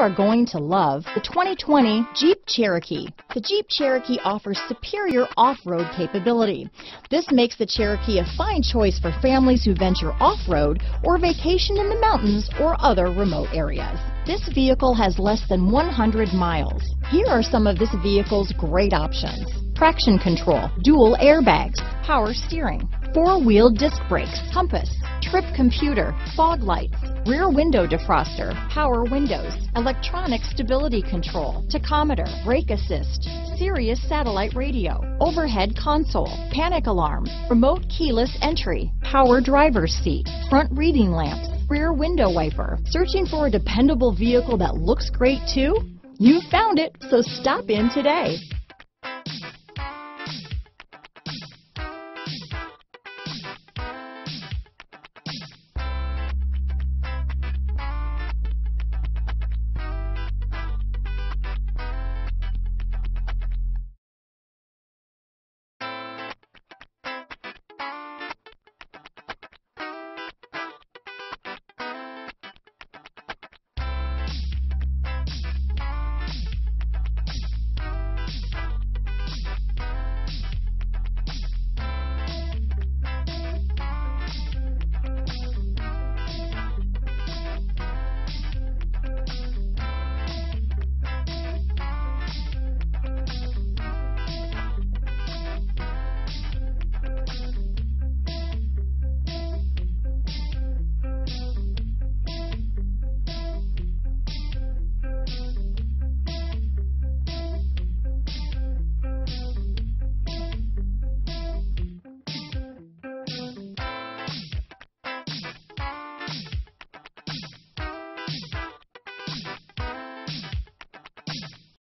are going to love the 2020 Jeep Cherokee. The Jeep Cherokee offers superior off-road capability. This makes the Cherokee a fine choice for families who venture off-road or vacation in the mountains or other remote areas. This vehicle has less than 100 miles. Here are some of this vehicle's great options: traction control, dual airbags, power steering, four-wheel disc brakes, compass, trip computer, fog lights, rear window defroster, power windows, electronic stability control, tachometer, brake assist, Sirius satellite radio, overhead console, panic alarm, remote keyless entry, power driver's seat, front reading lamps, rear window wiper. Searching for a dependable vehicle that looks great too? You found it, so stop in today.